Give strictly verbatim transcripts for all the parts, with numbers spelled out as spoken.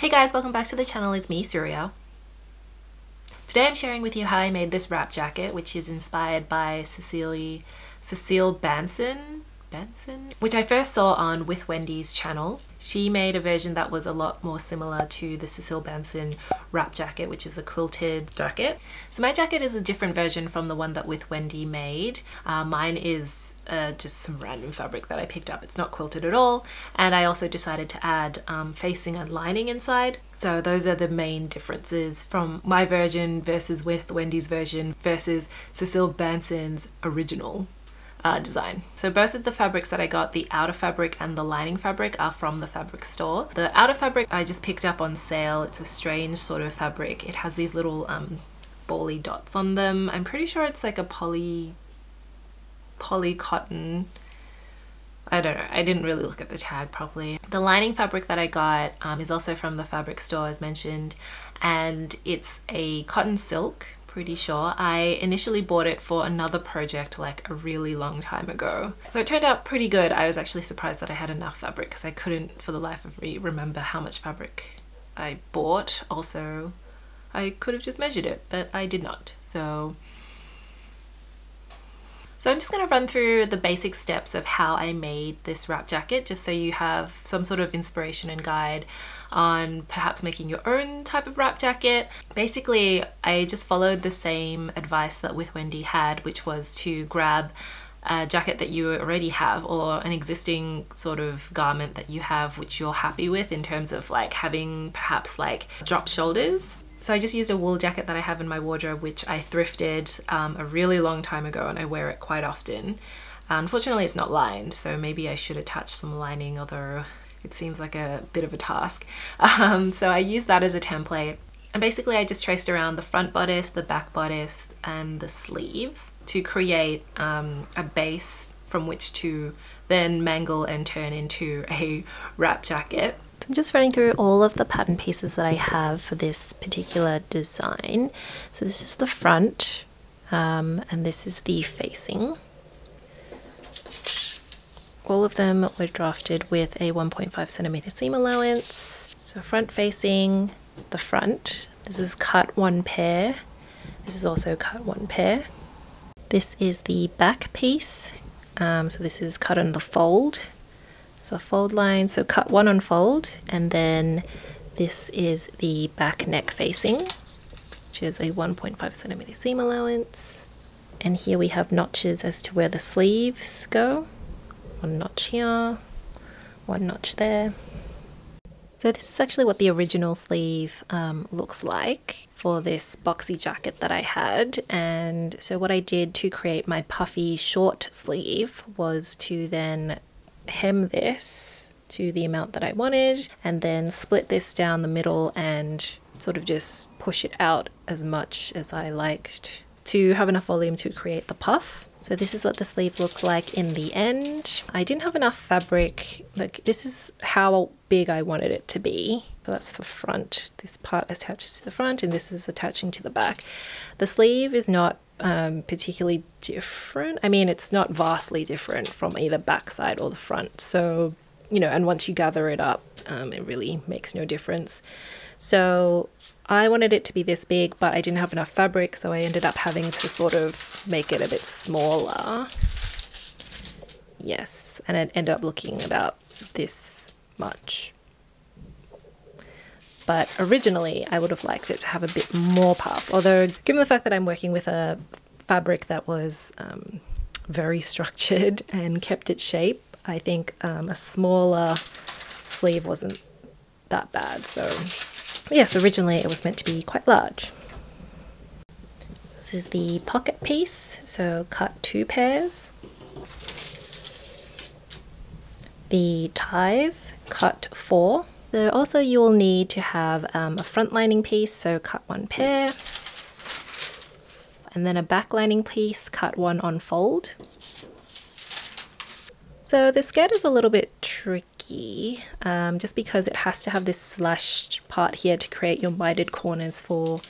Hey guys, welcome back to the channel. It's me, Surya. Today I'm sharing with you how I made this wrap jacket, which is inspired by Cecilie Cecilie Bahnsen, Bahnsen, which I first saw on With Wendy's channel. She made a version that was a lot more similar to the Cecilie Bahnsen wrap jacket, which is a quilted jacket. So my jacket is a different version from the one that With Wendy made. Uh, mine is uh, just some random fabric that I picked up. It's not quilted at all. And I also decided to add um, facing and lining inside. So those are the main differences from my version versus With Wendy's version versus Cecilie Bahnsen's original Uh, design. So both of the fabrics that I got, the outer fabric and the lining fabric, are from the fabric store. The outer fabric I just picked up on sale. It's a strange sort of fabric. It has these little um, bally dots on them. I'm pretty sure it's like a poly poly cotton. I don't know. I didn't really look at the tag properly. The lining fabric that I got um, is also from the fabric store, as mentioned, and it's a cotton silk. Pretty sure. I initially bought it for another project like a really long time ago. So it turned out pretty good. I was actually surprised that I had enough fabric because I couldn't for the life of me remember how much fabric I bought. Also, I could have just measured it, but I did not. So So I'm just going to run through the basic steps of how I made this wrap jacket, just so you have some sort of inspiration and guide on perhaps making your own type of wrap jacket. Basically, I just followed the same advice that With Wendy had, which was to grab a jacket that you already have or an existing sort of garment that you have, which you're happy with in terms of like having perhaps like drop shoulders. So I just used a wool jacket that I have in my wardrobe, which I thrifted um, a really long time ago, and I wear it quite often. Unfortunately, it's not lined, so maybe I should attach some lining, although it seems like a bit of a task. Um, so I used that as a template. And basically I just traced around the front bodice, the back bodice, and the sleeves to create um, a base from which to then mangle and turn into a wrap jacket. I'm just running through all of the pattern pieces that I have for this particular design. So this is the front, um, and this is the facing. All of them were drafted with a one point five centimeter seam allowance. So front facing, the front. This is cut one pair. This is also cut one pair. This is the back piece. Um, so this is cut on the fold. So fold line, so cut one on fold, and then this is the back neck facing, which is a one point five centimeter seam allowance. And here we have notches as to where the sleeves go. One notch here, one notch there. So this is actually what the original sleeve um, looks like for this boxy jacket that I had. And so what I did to create my puffy short sleeve was to then hem this to the amount that I wanted, and then split this down the middle and sort of just push it out as much as I liked to have enough volume to create the puff. So this is what the sleeve looked like in the end. I didn't have enough fabric. Like, this is how big I wanted it to be. So that's the front. This part attaches to the front, and this is attaching to the back. The sleeve is not um, particularly different. I mean, it's not vastly different from either backside or the front. So, you know, and once you gather it up, um, it really makes no difference. So I wanted it to be this big, but I didn't have enough fabric, so I ended up having to sort of make it a bit smaller. Yes, and it ended up looking about this much. But originally I would have liked it to have a bit more puff, although given the fact that I'm working with a fabric that was um, very structured and kept its shape, I think um, a smaller sleeve wasn't that bad. So yes, originally it was meant to be quite large. This is the pocket piece, so cut two pairs. The ties, cut four. So also you will need to have um, a front lining piece, so cut one pair. And then a back lining piece, cut one on fold. So the skirt is a little bit tricky. Um, just because it has to have this slashed part here to create your mitered corners for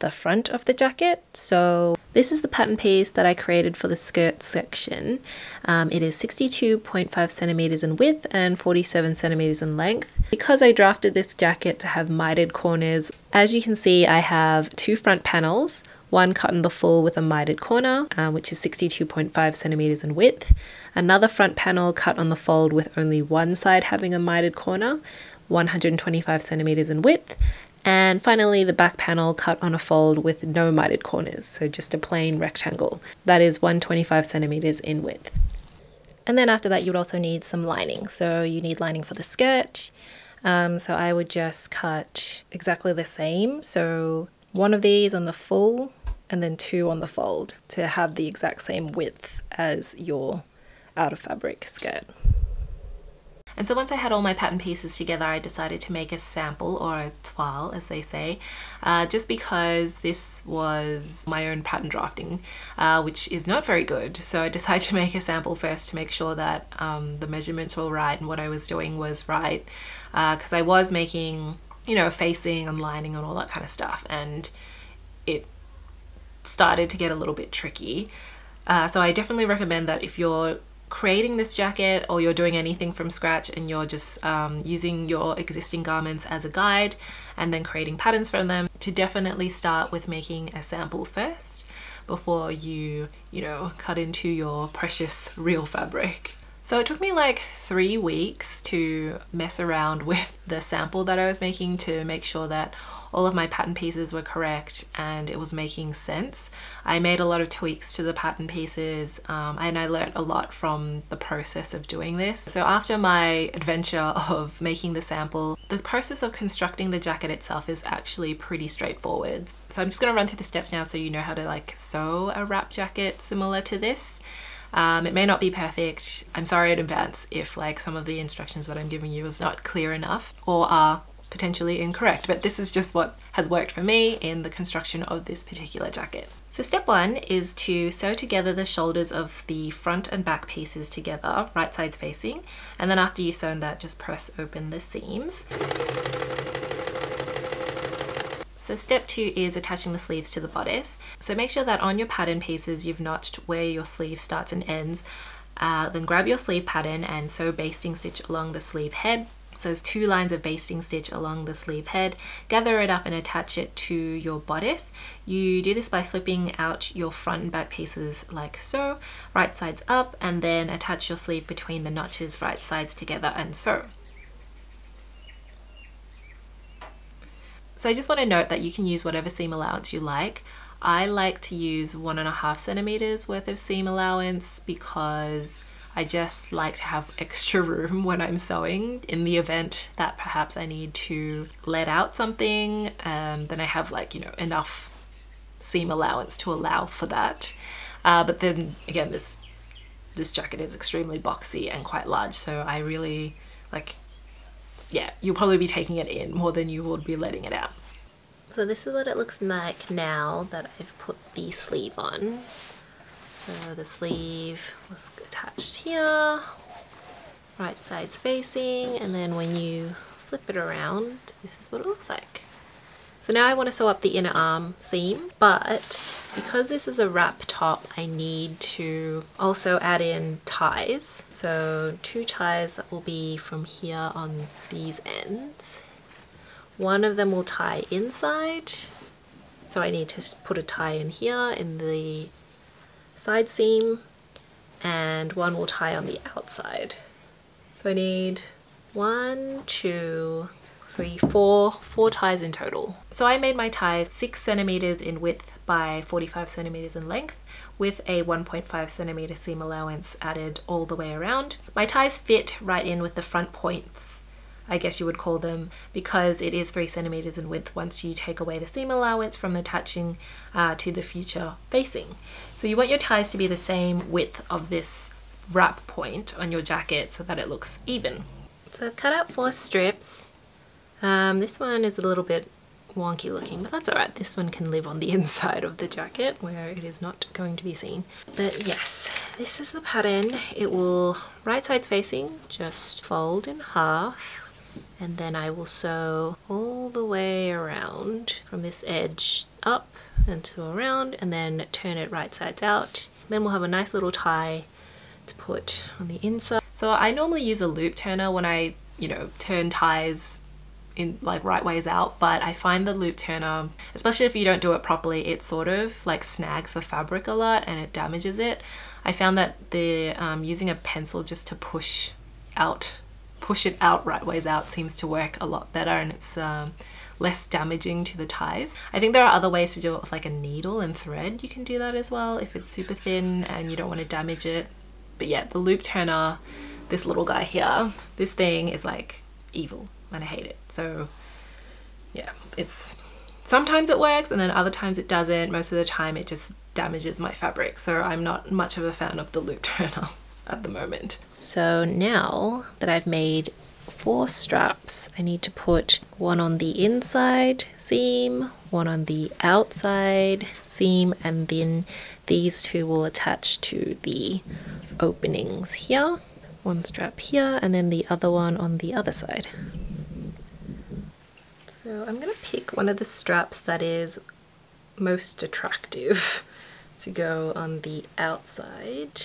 the front of the jacket. So this is the pattern piece that I created for the skirt section. Um, it is sixty-two point five centimeters in width and forty-seven centimeters in length. Because I drafted this jacket to have mitered corners, as you can see, I have two front panels, one cut in the full with a mitered corner, uh, which is sixty-two point five centimeters in width, another front panel cut on the fold with only one side having a mitered corner, one hundred twenty-five centimeters in width, and finally the back panel cut on a fold with no mitered corners, so just a plain rectangle. That is one hundred twenty-five centimeters in width. And then after that you would also need some lining. So you need lining for the skirt, um, so I would just cut exactly the same, so one of these on the full and then two on the fold to have the exact same width as your out of fabric skirt. And so once I had all my pattern pieces together, I decided to make a sample, or a toile as they say, uh, just because this was my own pattern drafting, uh, which is not very good. So I decided to make a sample first to make sure that um, the measurements were right and what I was doing was right, because uh, I was making, you know, facing and lining and all that kind of stuff, and it started to get a little bit tricky. Uh, so I definitely recommend that if you're creating this jacket or you're doing anything from scratch and you're just um, using your existing garments as a guide and then creating patterns from them, to definitely start with making a sample first before you, you know, cut into your precious real fabric. So it took me like three weeks to mess around with the sample that I was making to make sure that all of my pattern pieces were correct and it was making sense. I made a lot of tweaks to the pattern pieces, um, and I learned a lot from the process of doing this. So after my adventure of making the sample, the process of constructing the jacket itself is actually pretty straightforward. So I'm just going to run through the steps now so you know how to like sew a wrap jacket similar to this. Um, it may not be perfect. I'm sorry in advance if like some of the instructions that I'm giving you is not clear enough or are potentially incorrect, but this is just what has worked for me in the construction of this particular jacket. So step one is to sew together the shoulders of the front and back pieces together, right sides facing, and then after you've sewn that, just press open the seams. So step two is attaching the sleeves to the bodice. So make sure that on your pattern pieces you've notched where your sleeve starts and ends, uh, then grab your sleeve pattern and sew basting stitch along the sleeve head. So there's two lines of basting stitch along the sleeve head, gather it up and attach it to your bodice. You do this by flipping out your front and back pieces like so, right sides up, and then attach your sleeve between the notches, right sides together, and sew. So I just want to note that you can use whatever seam allowance you like. I like to use one and a half centimeters worth of seam allowance because I just like to have extra room when I'm sewing in the event that perhaps I need to let out something, um, then I have like, you know, enough seam allowance to allow for that. Uh, but then again, this this jacket is extremely boxy and quite large, so I really like, yeah, you'll probably be taking it in more than you would be letting it out. So this is what it looks like now that I've put the sleeve on. So the sleeve was attached here, right sides facing, and then when you flip it around, this is what it looks like. So now I want to sew up the inner arm seam, but because this is a wrap top, I need to also add in ties. So two ties that will be from here on these ends. One of them will tie inside, so I need to put a tie in here in the side seam, and one will tie on the outside. So I need one, two, three, four, four ties in total. So I made my ties six centimeters in width by forty-five centimeters in length with a one point five centimeter seam allowance added all the way around. My ties fit right in with the front points, I guess you would call them, because it is three centimeters in width once you take away the seam allowance from attaching uh, to the future facing. So you want your ties to be the same width of this wrap point on your jacket so that it looks even. So I've cut out four strips. Um, this one is a little bit wonky looking, but that's all right. This one can live on the inside of the jacket where it is not going to be seen. But yes, this is the pattern. It will, right sides facing, just fold in half. and then I will sew all the way around from this edge up and to around, and then turn it right sides out. Then we'll have a nice little tie to put on the inside. So I normally use a loop turner when I, you know, turn ties in like right ways out, but I find the loop turner, especially if you don't do it properly, it sort of like snags the fabric a lot and it damages it. I found that the um, using a pencil just to push out, push it out right ways out seems to work a lot better, and it's um, less damaging to the ties. I think there are other ways to do it with like a needle and thread. You can do that as well if it's super thin and you don't want to damage it. But yeah, the loop turner, this little guy here, this thing is like evil and I hate it. So yeah, it's sometimes it works and then other times it doesn't. Most of the time it just damages my fabric. So I'm not much of a fan of the loop turner at the moment. So now that I've made four straps, I need to put one on the inside seam, one on the outside seam, and then these two will attach to the openings here. One strap here and then the other one on the other side. So I'm going to pick one of the straps that is most attractive to go on the outside,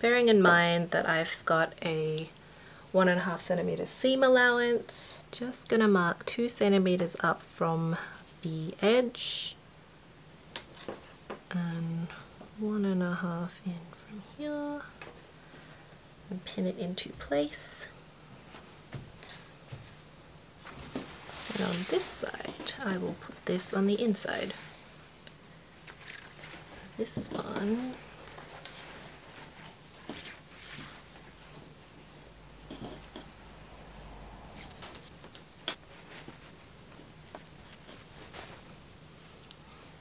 bearing in mind that I've got a one and a half centimeter seam allowance. Just gonna mark two centimeters up from the edge and one and a half in from here, and pin it into place. And on this side, I will put this on the inside. So this one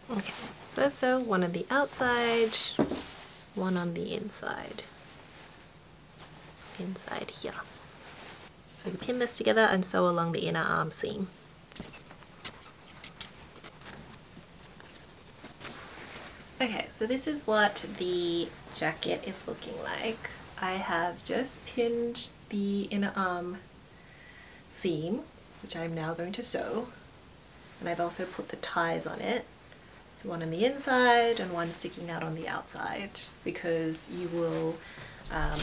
Okay, so, so one on the outside, one on the inside, inside here. So we pin this together and sew along the inner arm seam. Okay, so this is what the jacket is looking like. I have just pinned the inner arm seam, which I'm now going to sew, and I've also put the ties on it. So one on the inside and one sticking out on the outside, because you will um,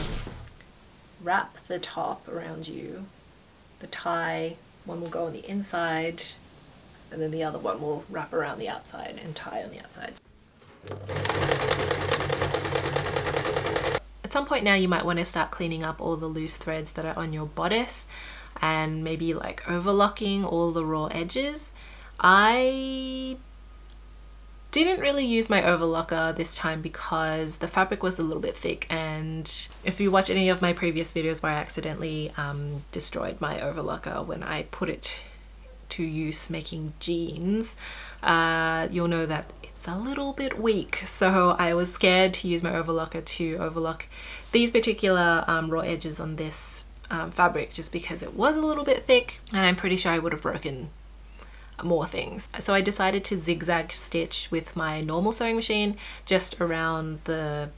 wrap the top around you. The tie, one will go on the inside and then the other one will wrap around the outside and tie on the outside. At some point now you might want to start cleaning up all the loose threads that are on your bodice and maybe like overlocking all the raw edges. I didn't really use my overlocker this time because the fabric was a little bit thick, and if you watch any of my previous videos where I accidentally um, destroyed my overlocker when I put it to use making jeans, uh, you'll know that it's a little bit weak, so I was scared to use my overlocker to overlock these particular um, raw edges on this um, fabric just because it was a little bit thick, and I'm pretty sure I would have broken more things. So I decided to zigzag stitch with my normal sewing machine just around the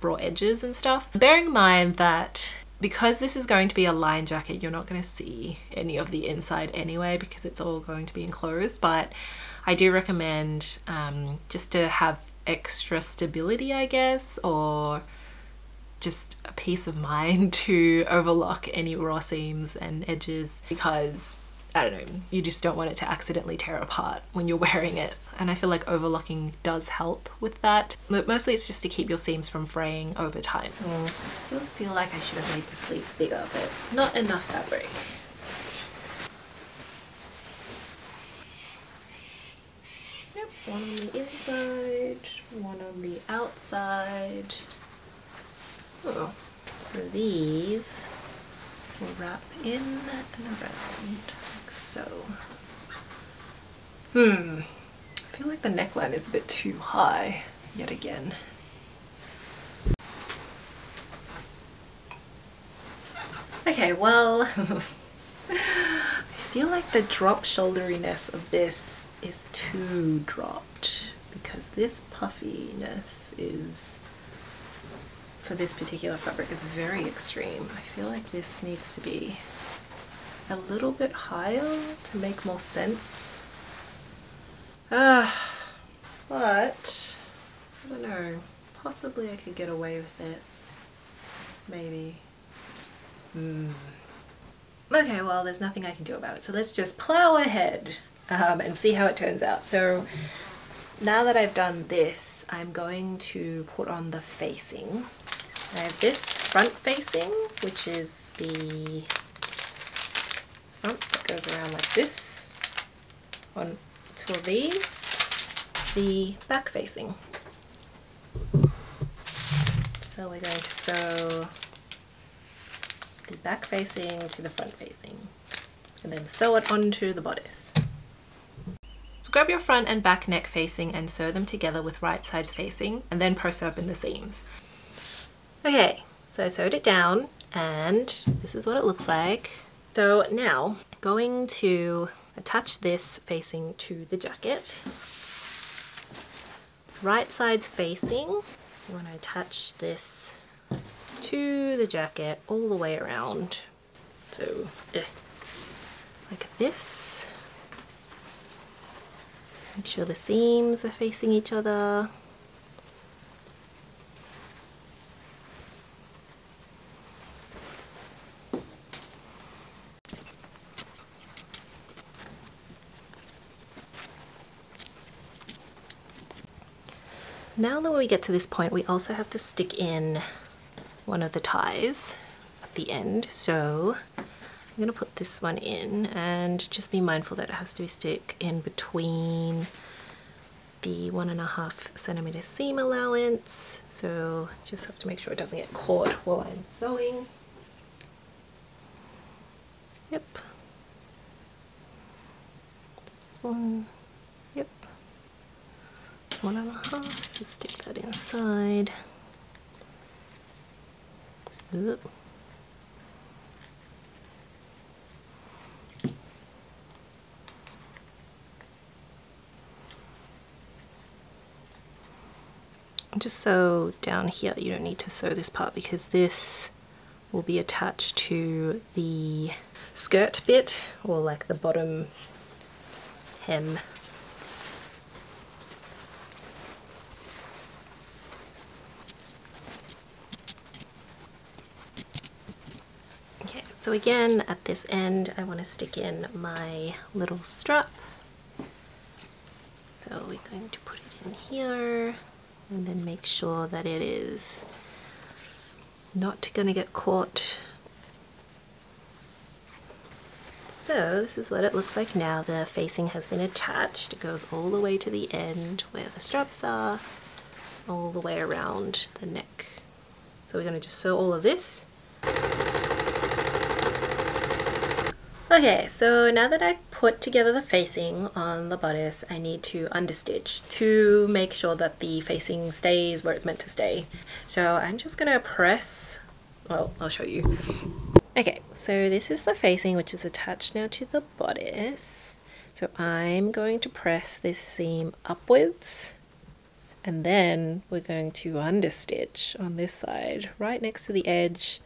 raw edges and stuff. Bearing in mind that because this is going to be a lined jacket, you're not going to see any of the inside anyway because it's all going to be enclosed, but I do recommend um, just to have extra stability, I guess, or just a peace of mind to overlock any raw seams and edges, because I don't know, you just don't want it to accidentally tear apart when you're wearing it. And I feel like overlocking does help with that. But mostly it's just to keep your seams from fraying over time. Mm. I still feel like I should have made the sleeves bigger, but not enough fabric. Yep, one on the inside, one on the outside. Oh, so these will wrap in and around. So, hmm, I feel like the neckline is a bit too high yet again. Okay, well, I feel like the drop shoulderiness of this is too dropped, because this puffiness is, for this particular fabric, is very extreme. I feel like this needs to be a little bit higher to make more sense. Ah, but I don't know, possibly I could get away with it, maybe. Mm. Okay, well, there's nothing I can do about it, so let's just plow ahead um, and see how it turns out. So now that I've done this, I'm going to put on the facing. I have this front facing, which is the front that goes around like this on two of these, the back facing. So we're going to sew the back facing to the front facing and then sew it onto the bodice. So grab your front and back neck facing and sew them together with right sides facing and then post open the seams. Okay, so I sewed it down and this is what it looks like. So now going to attach this facing to the jacket. Right sides facing, you want to attach this to the jacket all the way around. So eh, like this. Make sure the seams are facing each other. Now that we get to this point, we also have to stick in one of the ties at the end. So I'm going to put this one in and just be mindful that it has to stick in between the one and a half centimeter seam allowance. So just have to make sure it doesn't get caught while I'm sewing. Yep. This one. Yep. One and a half, so stick that inside. Ooh. Just sew down here, you don't need to sew this part because this will be attached to the skirt bit, or like the bottom hem. So again, at this end, I want to stick in my little strap. So we're going to put it in here and then make sure that it is not going to get caught. So this is what it looks like now. The facing has been attached. It goes all the way to the end where the straps are, all the way around the neck. So we're going to just sew all of this. Okay, so now that I've put together the facing on the bodice, I need to understitch to make sure that the facing stays where it's meant to stay. So I'm just gonna press, well, I'll show you. Okay, so this is the facing which is attached now to the bodice. So I'm going to press this seam upwards and then we're going to understitch on this side, right next to the edge,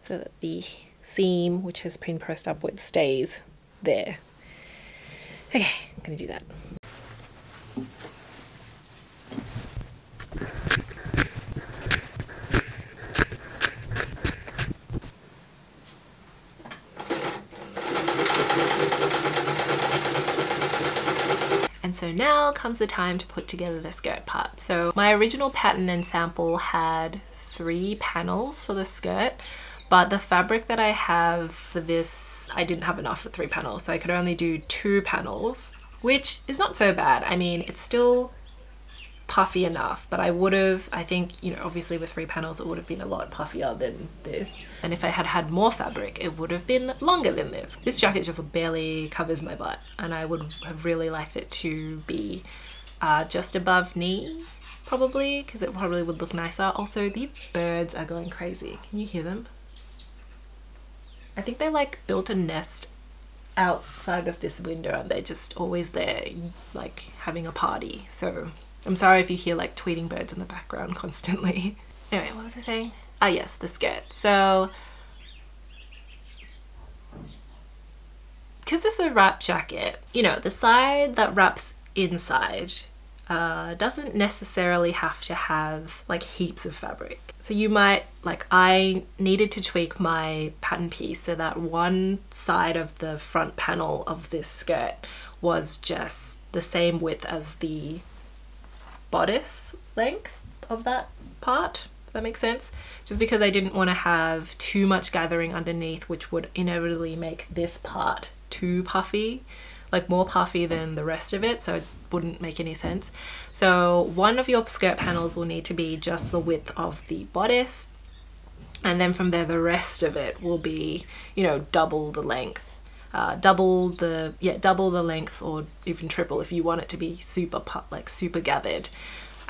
so that the seam which has been pressed upwards stays there. Okay, I'm going to do that. And so now comes the time to put together the skirt part. So my original pattern and sample had three panels for the skirt, but the fabric that I have for this, I didn't have enough for three panels, so I could only do two panels, which is not so bad. I mean, it's still puffy enough, but I would have, I think, you know, obviously with three panels, it would have been a lot puffier than this. And if I had had more fabric, it would have been longer than this. This jacket just barely covers my butt, and I would have really liked it to be uh, just above knee, probably, because it probably would look nicer. Also, these birds are going crazy. Can you hear them? I think they like built a nest outside of this window and they're just always there like having a party. So I'm sorry if you hear like tweeting birds in the background constantly. Anyway, what was I saying? Ah yes, the skirt. So because it's a wrap jacket, you know, the side that wraps inside uh, doesn't necessarily have to have like heaps of fabric. So you might, like I needed to tweak my pattern piece so that one side of the front panel of this skirt was just the same width as the bodice length of that part, if that makes sense, just because I didn't want to have too much gathering underneath, which would inevitably make this part too puffy, like more puffy than the rest of it, so it wouldn't make any sense. So one of your skirt panels will need to be just the width of the bodice, and then from there the rest of it will be, you know, double the length, uh, double the yeah double the length, or even triple if you want it to be super like super gathered.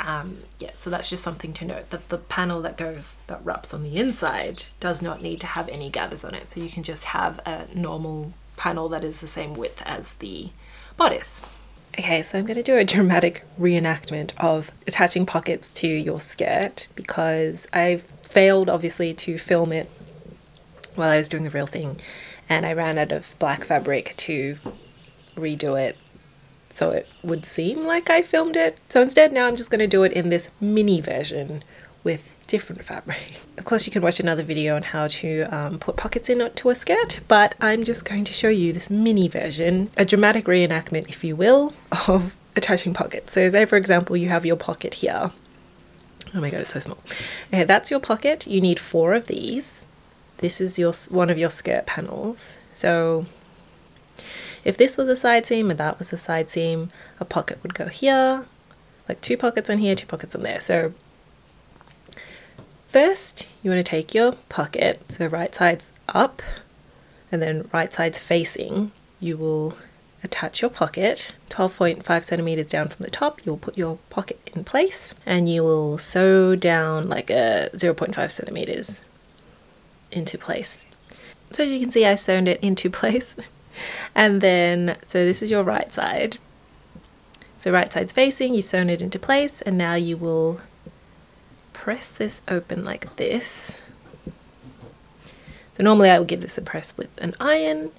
Um, yeah, so that's just something to note, that the panel that goes, that wraps on the inside, does not need to have any gathers on it. So you can just have a normal panel that is the same width as the bodice. Okay, so I'm going to do a dramatic reenactment of attaching pockets to your skirt, because I failed obviously to film it while I was doing the real thing, and I ran out of black fabric to redo it, so it would seem like I filmed it. So instead now I'm just going to do it in this mini version with different fabric. Of course you can watch another video on how to um, put pockets in to a skirt, but I'm just going to show you this mini version, a dramatic reenactment if you will, of attaching pockets. So say for example you have your pocket here. Oh my god, it's so small. Okay, that's your pocket. You need four of these. This is your one of your skirt panels. So if this was a side seam and that was a side seam, a pocket would go here, like two pockets on here, two pockets on there. So first you want to take your pocket, so right side's up and then right side's facing, you will attach your pocket twelve point five centimeters down from the top. You'll put your pocket in place and you will sew down like a zero point five centimeters into place. So as you can see, I sewn it into place. And then, so this is your right side. So right side's facing, you've sewn it into place, and now you will press this open like this. So normally I would give this a press with an iron,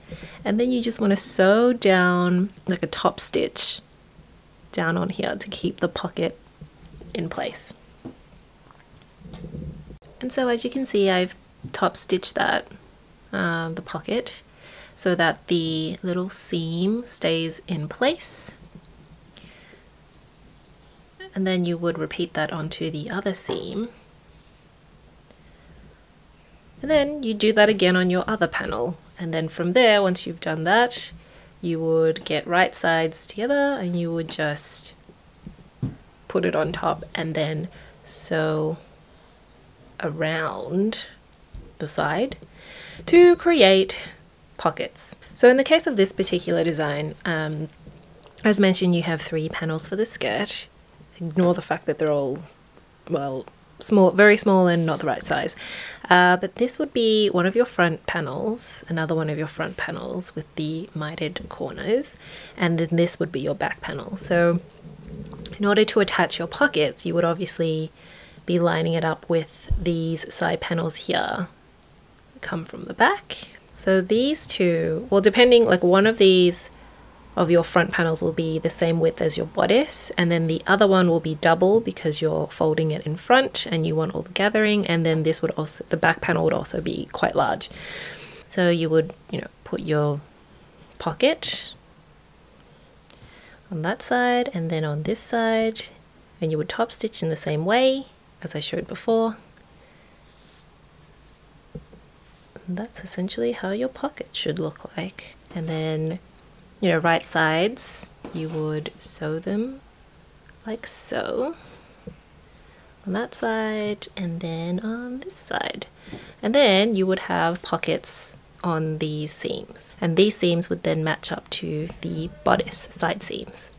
and then you just want to sew down like a top stitch down on here to keep the pocket in place. And so as you can see, I've top stitched that, um, the pocket, so that the little seam stays in place. And then you would repeat that onto the other seam. And then you do that again on your other panel. And then from there, once you've done that, you would get right sides together and you would just put it on top and then sew around the side to create pockets. So in the case of this particular design, um, as mentioned, you have three panels for the skirt. Ignore the fact that they're all, well, small, very small and not the right size. Uh, but this would be one of your front panels, another one of your front panels with the mitered corners, and then this would be your back panel. So in order to attach your pockets, you would obviously be lining it up with these side panels here that come from the back. So these two, well, depending, like one of these of your front panels will be the same width as your bodice, and then the other one will be double because you're folding it in front and you want all the gathering, and then this would also, the back panel would also be quite large. So you would, you know, put your pocket on that side and then on this side, and you would top stitch in the same way as I showed before. That's essentially how your pocket should look like. And then, you know, right sides, you would sew them like so on that side and then on this side, and then you would have pockets on these seams, and these seams would then match up to the bodice side seams.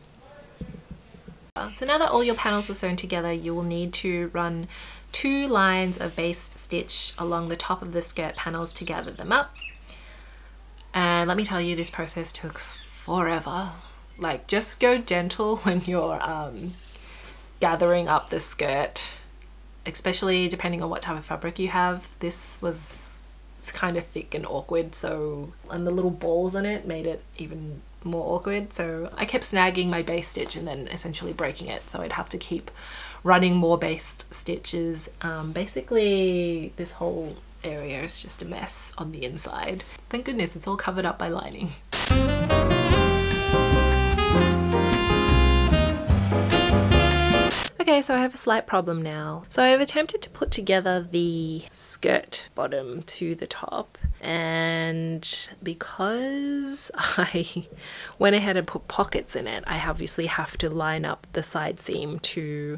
So now that all your panels are sewn together, you will need to run two lines of base stitch along the top of the skirt panels to gather them up. And let me tell you, this process took forever. Like, just go gentle when you're um, gathering up the skirt, especially depending on what type of fabric you have. This was it's kind of thick and awkward, so, and the little balls in it made it even more awkward, so I kept snagging my base stitch and then essentially breaking it, so I'd have to keep running more base stitches. Um, basically this whole area is just a mess on the inside. Thank goodness it's all covered up by lining. Okay, so I have a slight problem now. So I've attempted to put together the skirt bottom to the top, and because I went ahead and put pockets in it, I obviously have to line up the side seam to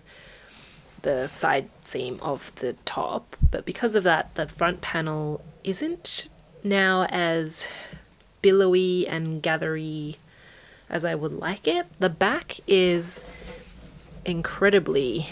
the side seam of the top, but because of that the front panel isn't now as billowy and gathery as I would like it. The back is incredibly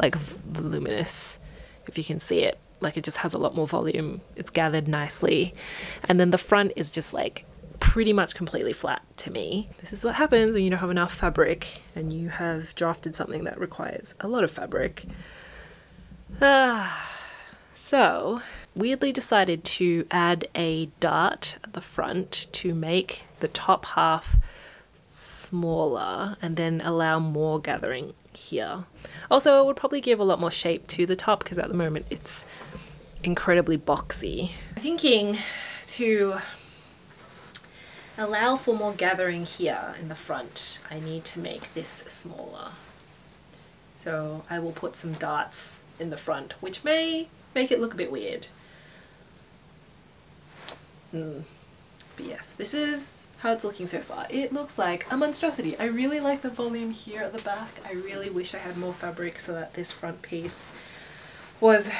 like voluminous, if you can see it, like it just has a lot more volume, it's gathered nicely, and then the front is just like pretty much completely flat to me. This is what happens when you don't have enough fabric and you have drafted something that requires a lot of fabric. Ah, so weirdly decided to add a dart at the front to make the top half smaller and then allow more gathering here. Also, it would probably give a lot more shape to the top because at the moment it's incredibly boxy. I'm thinking to allow for more gathering here in the front, I need to make this smaller. So I will put some darts in the front, which may make it look a bit weird. Mm. But yes, this is how it's looking so far. It looks like a monstrosity. I really like the volume here at the back. I really wish I had more fabric so that this front piece was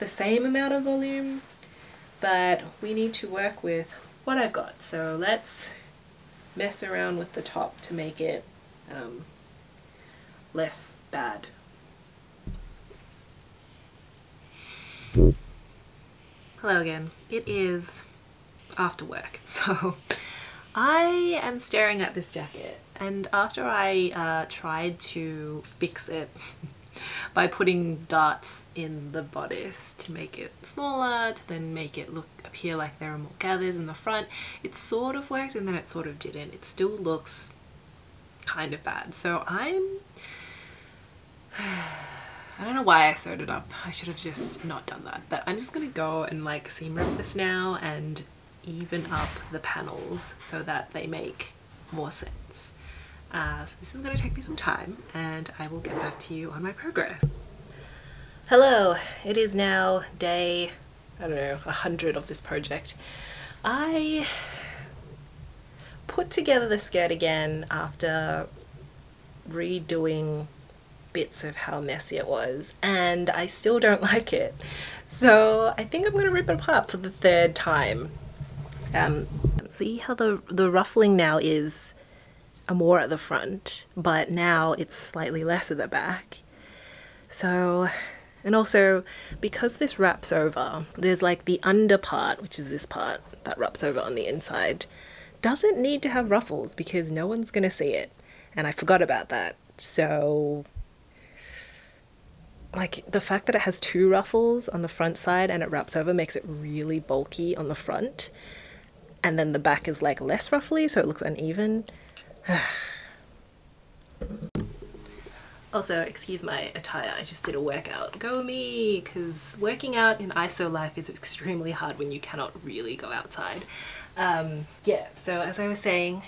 the same amount of volume, but we need to work with what I've got. So let's mess around with the top to make it um, less bad. Hello again. It is after work, so I am staring at this jacket, and after I uh, tried to fix it by putting darts in the bodice to make it smaller, to then make it look appear like there are more gathers in the front, it sort of worked and then it sort of didn't. It still looks kind of bad. So I'm... I don't know why I sewed it up. I should have just not done that. But I'm just gonna go and like seam rip this now and even up the panels so that they make more sense. Uh, so this is going to take me some time and I will get back to you on my progress. Hello, it is now day, I don't know, a hundred of this project. I put together the skirt again after redoing bits of how messy it was, and I still don't like it. So I think I'm going to rip it apart for the third time. Um, see how the, the ruffling now is more at the front, but now it's slightly less at the back. So, and also because this wraps over, there's like the under part, which is this part that wraps over on the inside, doesn't need to have ruffles because no one's gonna see it. And I forgot about that. So like the fact that it has two ruffles on the front side and it wraps over makes it really bulky on the front. And then the back is like less ruffly, so it looks uneven. Also, excuse my attire, I just did a workout. Go me! Because working out in I S O life is extremely hard when you cannot really go outside. Um, yeah, so as I was saying,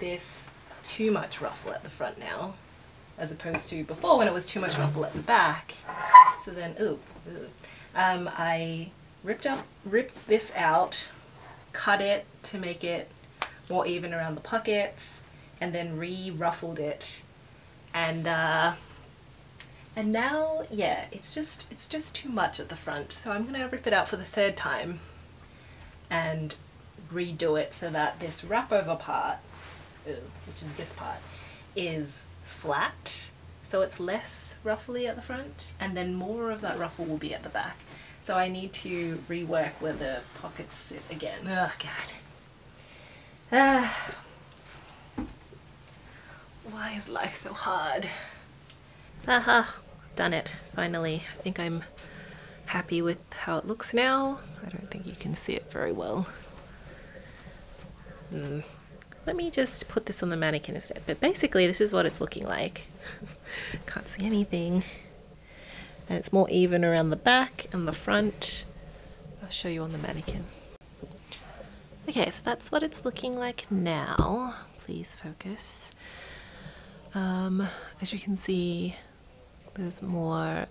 there's too much ruffle at the front now, as opposed to before when it was too much ruffle at the back. So then, ooh, ooh. Um, I ripped up, ripped this out, cut it to make it more even around the pockets, and then re-ruffled it, and uh, and now yeah, it's just it's just too much at the front, so I'm gonna rip it out for the third time and redo it so that this wrap over part, which is this part, is flat, so it's less ruffly at the front, and then more of that ruffle will be at the back. So I need to rework where the pockets sit again. Oh god. Ah. Why is life so hard? Haha, done it, finally. I think I'm happy with how it looks now. I don't think you can see it very well. Mm. Let me just put this on the mannequin instead. But basically this is what it's looking like. Can't see anything. And it's more even around the back and the front. I'll show you on the mannequin. Okay, so that's what it's looking like now. Please focus. Um, as you can see, there's more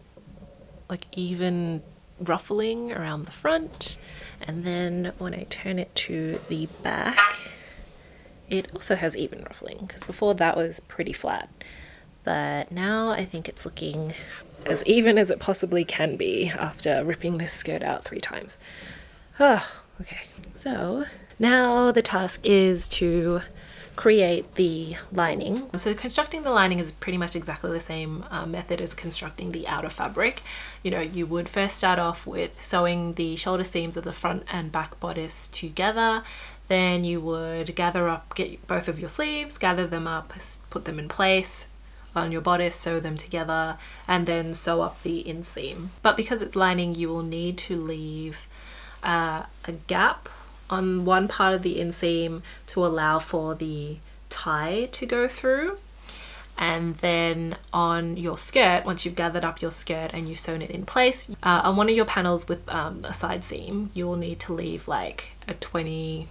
like even ruffling around the front, and then when I turn it to the back, it also has even ruffling, because before that was pretty flat, but now I think it's looking as even as it possibly can be after ripping this skirt out three times. Oh, okay, so now the task is to create the lining. So constructing the lining is pretty much exactly the same uh, method as constructing the outer fabric. You know, you would first start off with sewing the shoulder seams of the front and back bodice together. Then you would gather up, get both of your sleeves, gather them up, put them in place on your bodice, sew them together, and then sew up the inseam. But because it's lining, you will need to leave uh, a gap on one part of the inseam to allow for the tie to go through, and then on your skirt, once you've gathered up your skirt and you've sewn it in place, uh, on one of your panels with um, a side seam, you will need to leave like a twenty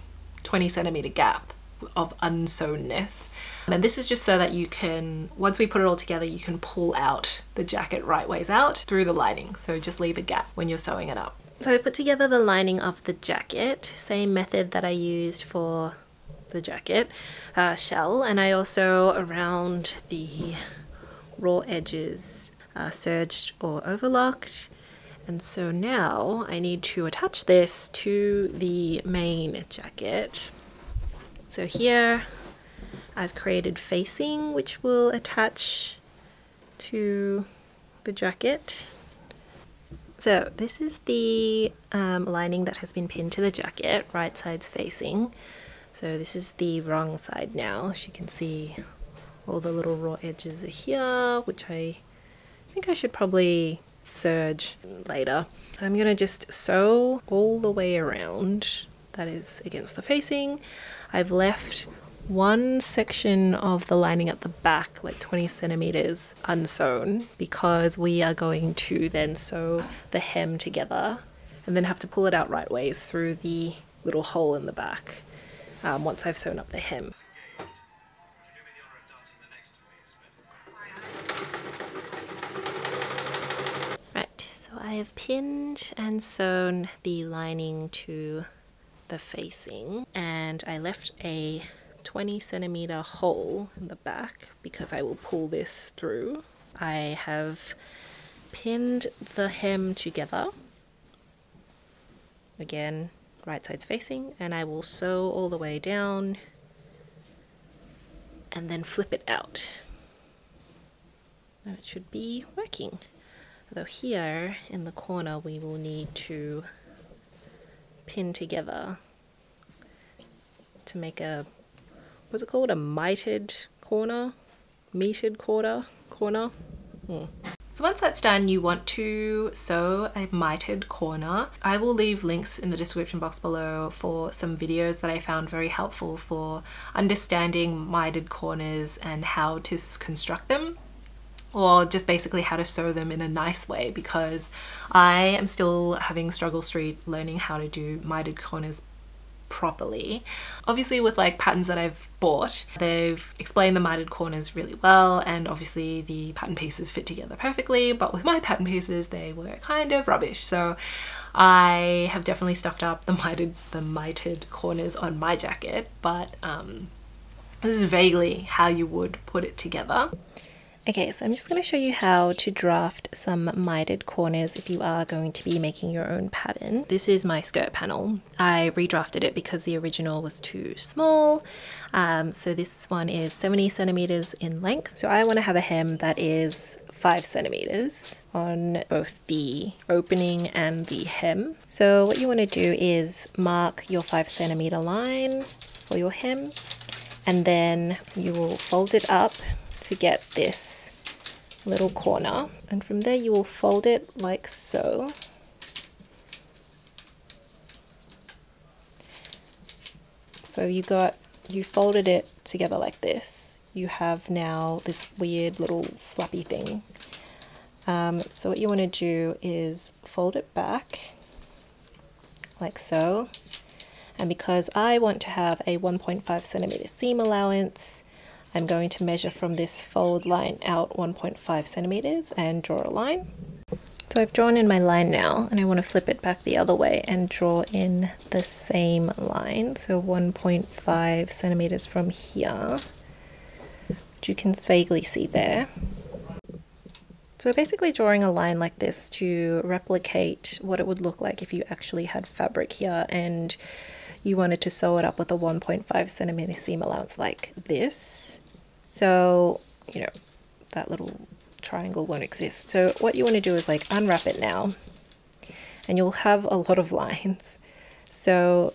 centimeter gap of unsewnness. And this is just so that you can, once we put it all together, you can pull out the jacket right ways out through the lining. So just leave a gap when you're sewing it up. So I put together the lining of the jacket, same method that I used for the jacket uh, shell, and I also around the raw edges uh, serged or overlocked. And so now I need to attach this to the main jacket. So here I've created facing which will attach to the jacket. So this is the um, lining that has been pinned to the jacket, right side's facing. So this is the wrong side now. As you can see, all the little raw edges are here, which I think I should probably serge later. So I'm gonna just sew all the way around that is against the facing. I've left one section of the lining at the back, like twenty centimeters, unsewn, because we are going to then sew the hem together and then have to pull it out right ways through the little hole in the back um, once I've sewn up the hem. Right, so I have pinned and sewn the lining to the facing, and I left a twenty centimeter hole in the back because I will pull this through. I have pinned the hem together, again right side's facing, and I will sew all the way down and then flip it out, and it should be working. Although here in the corner we will need to pin together to make a, what's it called? A mitered corner? Metered quarter? Corner? Mm. So once that's done, you want to sew a mitered corner. I will leave links in the description box below for some videos that I found very helpful for understanding mitered corners and how to construct them, or just basically how to sew them in a nice way, because I am still having struggle street learning how to do mitered corners properly. Obviously with like patterns that I've bought, they've explained the mitered corners really well, and obviously the pattern pieces fit together perfectly, but with my pattern pieces they were kind of rubbish, so I have definitely stuffed up the mitered, the mitered corners on my jacket, but um, this is vaguely how you would put it together. Okay, so I'm just going to show you how to draft some mitered corners if you are going to be making your own pattern. This is my skirt panel. I redrafted it because the original was too small. Um, so this one is seventy centimeters in length. So I want to have a hem that is five centimeters on both the opening and the hem. So what you want to do is mark your five centimeter line for your hem, and then you will fold it up to get this little corner, and from there you will fold it like so, So you got, you folded it together like this, you have now this weird little flappy thing. Um, so what you want to do is fold it back like so, and because I want to have a one point five centimeter seam allowance, I'm going to measure from this fold line out one point five centimeters and draw a line. So I've drawn in my line now, and I want to flip it back the other way and draw in the same line. So one point five centimeters from here, which you can vaguely see there. So we're basically drawing a line like this to replicate what it would look like if you actually had fabric here and you wanted to sew it up with a one point five centimeter seam allowance like this. So, you know, that little triangle won't exist. So what you want to do is like unwrap it now, and you'll have a lot of lines. So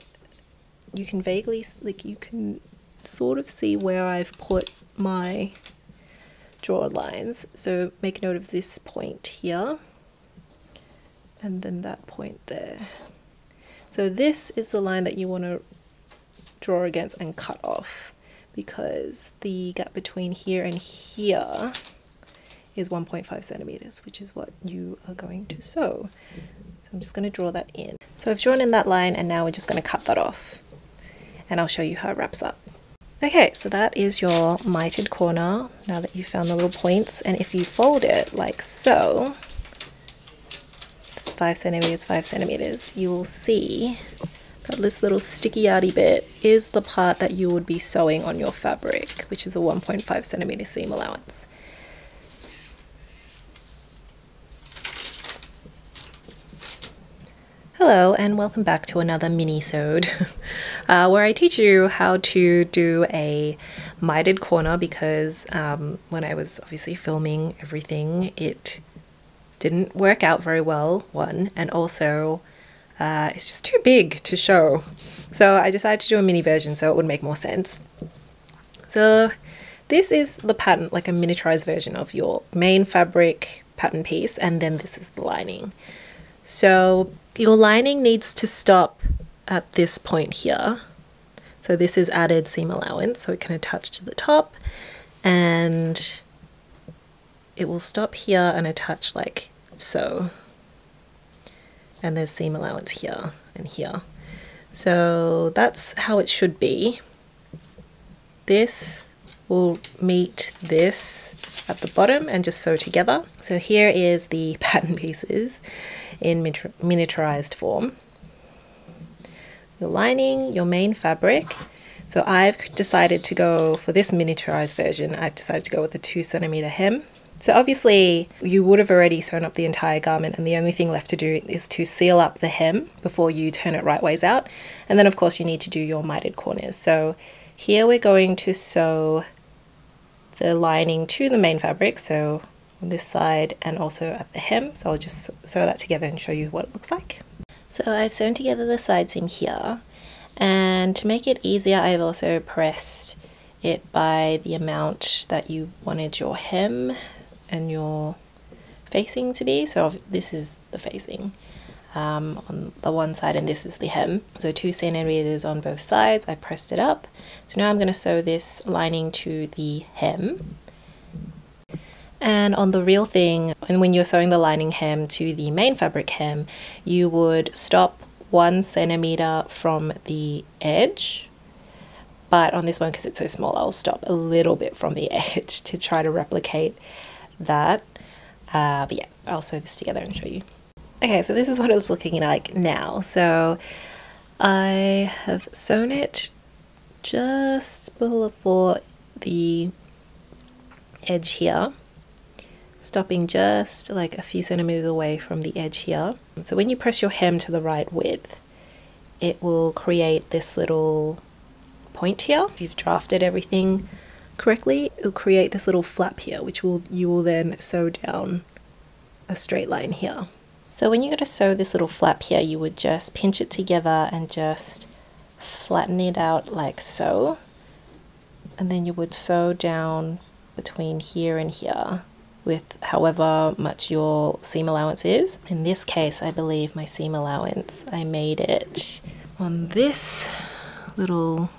you can vaguely, like you can sort of see where I've put my draw lines. So make note of this point here, and then that point there. So this is the line that you want to draw against and cut off, because the gap between here and here is one point five centimeters, which is what you are going to sew. So I'm just going to draw that in. So I've drawn in that line, and now we're just going to cut that off, and I'll show you how it wraps up. Okay, so that is your mitered corner, now that you've found the little points. And if you fold it like so, five centimeters, five centimeters, you will see that this little sticky-outy bit is the part that you would be sewing on your fabric, which is a one point five centimeter seam allowance. Hello and welcome back to another mini-sode uh, where I teach you how to do a mitered corner, because um, when I was obviously filming everything, it didn't work out very well, one, and also uh, it's just too big to show. So I decided to do a mini version so it would make more sense. So this is the pattern, like a miniaturized version of your main fabric pattern piece, and then this is the lining. So your lining needs to stop at this point here. So this is added seam allowance, so it can attach to the top, and it will stop here and attach like so. And there's seam allowance here and here. So that's how it should be. This will meet this at the bottom and just sew together. So here is the pattern pieces in miniaturized form. Your lining, your main fabric. So I've decided to go for this miniaturized version, I've decided to go with a two centimeter hem. So obviously you would have already sewn up the entire garment, and the only thing left to do is to seal up the hem before you turn it right ways out. And then of course you need to do your mitered corners. So here we're going to sew the lining to the main fabric, so on this side and also at the hem. So I'll just sew that together and show you what it looks like. So I've sewn together the side seam here, and to make it easier I've also pressed it by the amount that you wanted your hem and your facing to be. So this is the facing um, on the one side, and this is the hem. So two centimeters on both sides, I pressed it up. So now I'm going to sew this lining to the hem. And on the real thing, and when you're sewing the lining hem to the main fabric hem, you would stop one centimeter from the edge. But on this one, because it's so small, I'll stop a little bit from the edge to try to replicate that. Uh, but yeah, I'll sew this together and show you. Okay, so this is what it's looking like now. So I have sewn it just before the edge here, stopping just like a few centimeters away from the edge here. So when you press your hem to the right width, it will create this little point here. If you've drafted everything correctly, it'll create this little flap here, which will you will then sew down a straight line here. So when you're going to sew this little flap here, you would just pinch it together and just flatten it out like so, and then you would sew down between here and here with however much your seam allowance is. In this case, I believe my seam allowance, I made it on this little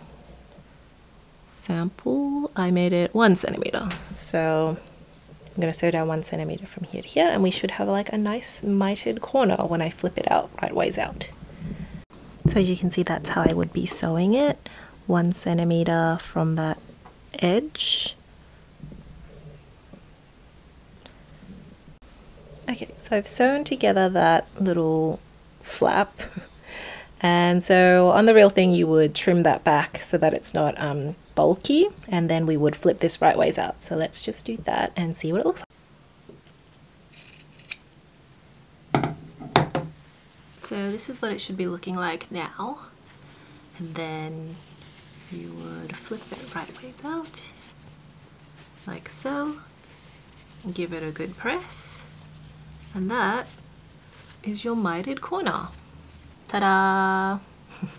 example, I made it one centimeter. So I'm going to sew down one centimeter from here to here, and we should have like a nice mitered corner when I flip it out right ways out. So as you can see, that's how I would be sewing it. One centimeter from that edge. Okay, so I've sewn together that little flap. And so on the real thing, you would trim that back so that it's not um, bulky, and then we would flip this right ways out. So let's just do that and see what it looks like. So this is what it should be looking like now. And then you would flip it right ways out, like so, and give it a good press. And that is your mitered corner. Ta-da!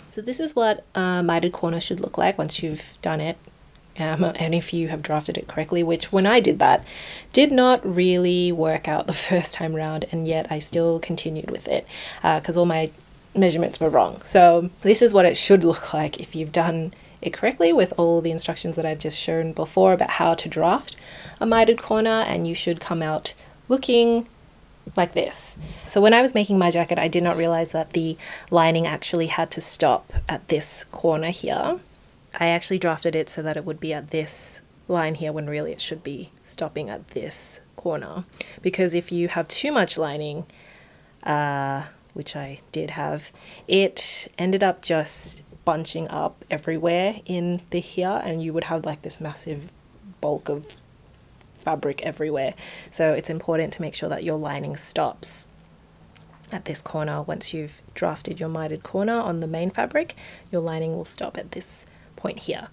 So this is what a mitered corner should look like once you've done it, um, and if you have drafted it correctly, which when I did that did not really work out the first time round, and yet I still continued with it because uh, all my measurements were wrong. So this is what it should look like if you've done it correctly with all the instructions that I've just shown before about how to draft a mitered corner, and you should come out looking like this. So when I was making my jacket, I did not realize that the lining actually had to stop at this corner here. I actually drafted it so that it would be at this line here when really it should be stopping at this corner, because if you have too much lining, uh, which I did have, it ended up just bunching up everywhere in the here, and you would have like this massive bulk of fabric everywhere. So it's important to make sure that your lining stops at this corner. Once you've drafted your mitered corner on the main fabric, your lining will stop at this point here.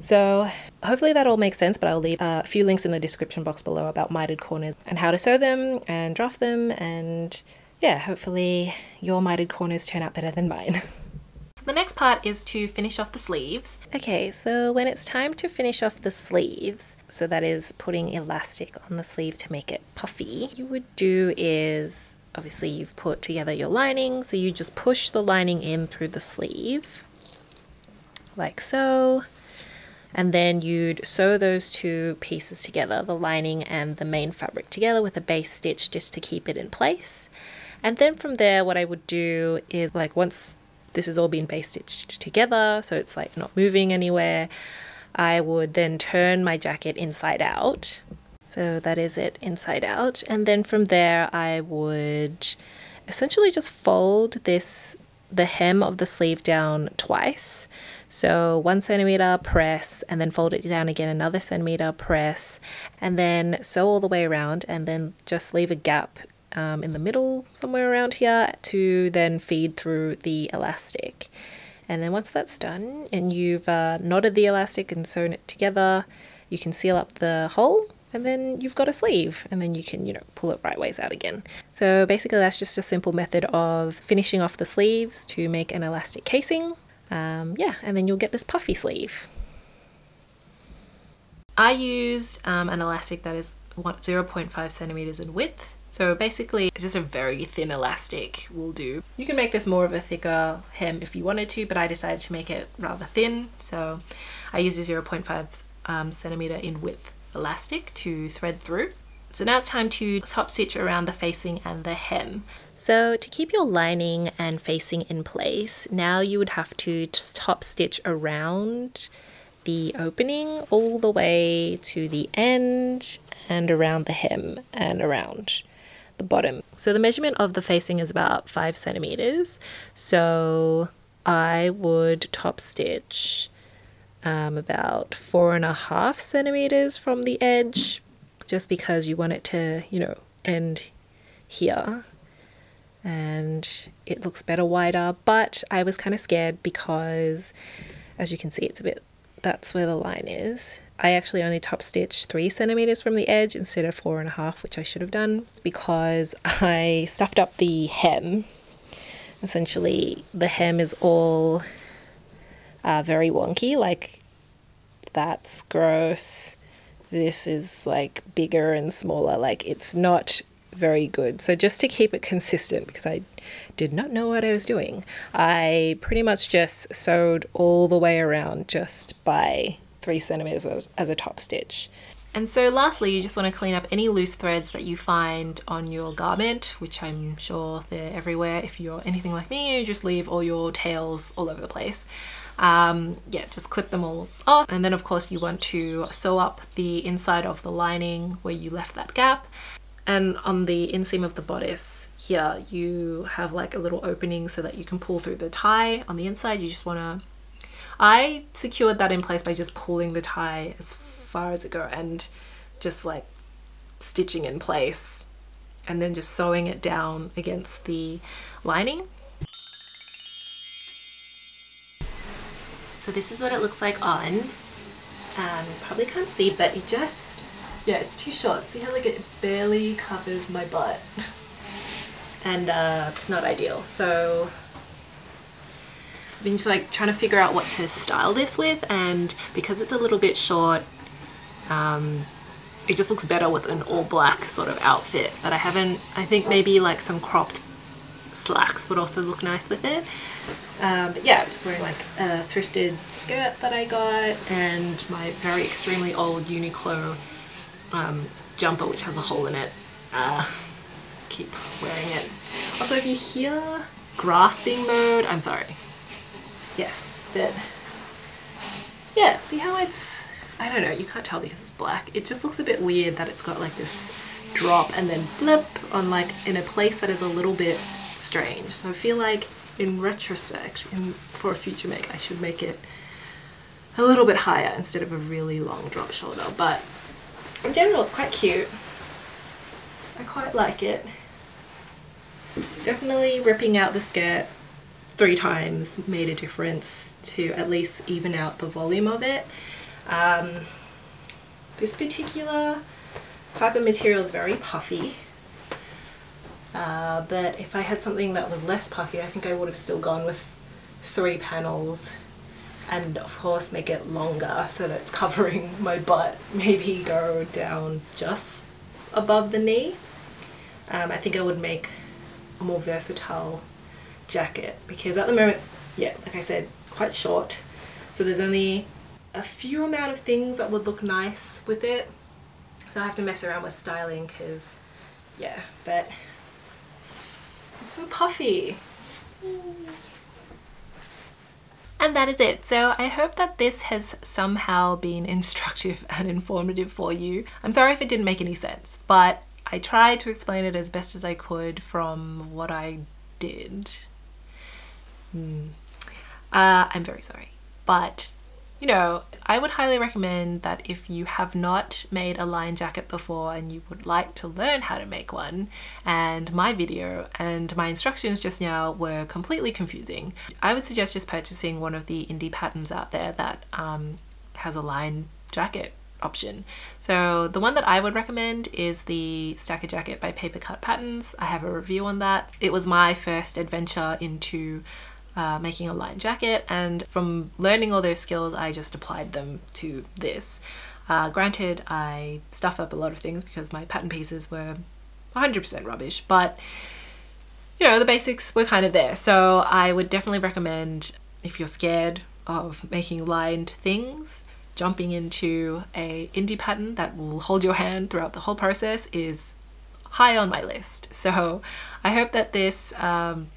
So hopefully that all makes sense, but I'll leave a few links in the description box below about mitered corners and how to sew them and draft them, and yeah, hopefully your mitered corners turn out better than mine. The next part is to finish off the sleeves. Okay, so when it's time to finish off the sleeves, so that is putting elastic on the sleeve to make it puffy, you would do is, obviously you've put together your lining, so you just push the lining in through the sleeve, like so, and then you'd sew those two pieces together, the lining and the main fabric together with a base stitch just to keep it in place. And then from there, what I would do is, like, once this has all been base stitched together, so it's like not moving anywhere, I would then turn my jacket inside out. So that is it inside out. And then from there, I would essentially just fold this, the hem of the sleeve down twice. So one centimeter, press, and then fold it down again, another centimeter, press, and then sew all the way around, and then just leave a gap Um, in the middle somewhere around here to then feed through the elastic. And then once that's done and you've uh, knotted the elastic and sewn it together, you can seal up the hole, and then you've got a sleeve, and then you can, you know, pull it right ways out again. So basically that's just a simple method of finishing off the sleeves to make an elastic casing. Um, yeah, and then you'll get this puffy sleeve. I used um, an elastic that is zero point five centimeters in width. So basically, it's just a very thin elastic will do. You can make this more of a thicker hem if you wanted to, but I decided to make it rather thin. So I used a zero point five um, centimeter in width elastic to thread through. So now it's time to top stitch around the facing and the hem. So to keep your lining and facing in place, now you would have to just top stitch around the opening all the way to the end and around the hem and around the bottom. So the measurement of the facing is about five centimeters. So I would top stitch um, about four and a half centimeters from the edge, just because you want it to, you know, end here. And it looks better wider, but I was kind of scared because, as you can see, it's a bit, that's where the line is. I actually only top stitched three centimeters from the edge instead of four and a half, which I should have done, because I stuffed up the hem. Essentially, the hem is all uh, very wonky, like that's gross. This is like bigger and smaller, like it's not very good. So just to keep it consistent, because I did not know what I was doing, I pretty much just sewed all the way around just by three centimeters as, as a top stitch. And so lastly, you just want to clean up any loose threads that you find on your garment, which I'm sure they're everywhere. If you're anything like me, you just leave all your tails all over the place. Um, yeah, just clip them all off. And then of course you want to sew up the inside of the lining where you left that gap. And on the inseam of the bodice here, you have like a little opening so that you can pull through the tie on the inside. You just want to... I secured that in place by just pulling the tie as far as it go and just like stitching in place and then just sewing it down against the lining. So this is what it looks like on. Um, probably can't see, but it just, yeah, it's too short. See how like it barely covers my butt and uh, it's not ideal. So I've been just like trying to figure out what to style this with, and because it's a little bit short, Um, it just looks better with an all black sort of outfit. But I haven't, I think maybe like some cropped slacks would also look nice with it. Um, but yeah, I'm just wearing like a thrifted skirt that I got and my very extremely old Uniqlo um, jumper, which has a hole in it. Uh, keep wearing it. Also, if you hear grasping mode, I'm sorry. Yes, that, yeah, see how it's, I don't know, you can't tell because it's black. It just looks a bit weird that it's got like this drop and then blip on like in a place that is a little bit strange. So I feel like in retrospect, in, for a future make, I should make it a little bit higher instead of a really long drop shoulder. But in general, it's quite cute. I quite like it. Definitely ripping out the skirt three times made a difference to at least even out the volume of it. Um, this particular type of material is very puffy, uh, but if I had something that was less puffy, I think I would have still gone with three panels and of course make it longer so that it's covering my butt, maybe go down just above the knee. Um, I think I would make a more versatile jacket because at the moment it's, yeah, like I said, quite short, so there's only a few amount of things that would look nice with it, so I have to mess around with styling because, yeah, but it's so puffy. And that is it. So I hope that this has somehow been instructive and informative for you. I'm sorry if it didn't make any sense, but I tried to explain it as best as I could from what I did. Mm. Uh, I'm very sorry, but you know, I would highly recommend that if you have not made a lined jacket before and you would like to learn how to make one, and my video and my instructions just now were completely confusing, I would suggest just purchasing one of the indie patterns out there that um, has a lined jacket option. So the one that I would recommend is the Stacker Jacket by Papercut Patterns. I have a review on that. It was my first adventure into Uh, making a lined jacket, and from learning all those skills I just applied them to this. Uh, granted, I stuff up a lot of things because my pattern pieces were one hundred percent rubbish, but you know, the basics were kind of there. So I would definitely recommend, if you're scared of making lined things, jumping into a indie pattern that will hold your hand throughout the whole process is high on my list. So I hope that this um,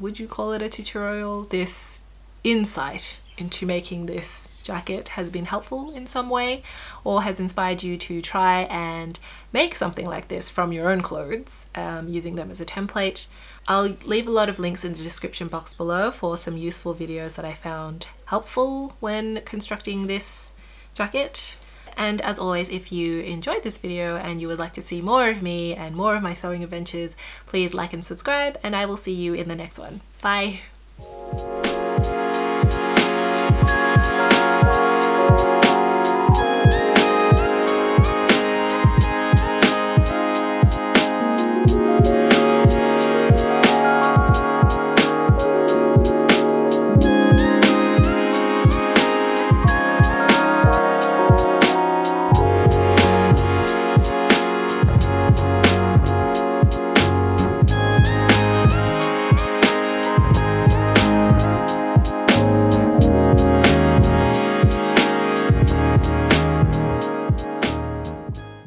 would you call it a tutorial? This insight into making this jacket has been helpful in some way, or has inspired you to try and make something like this from your own clothes, um, using them as a template. I'll leave a lot of links in the description box below for some useful videos that I found helpful when constructing this jacket. And as always, if you enjoyed this video and you would like to see more of me and more of my sewing adventures, please like and subscribe, and I will see you in the next one. Bye!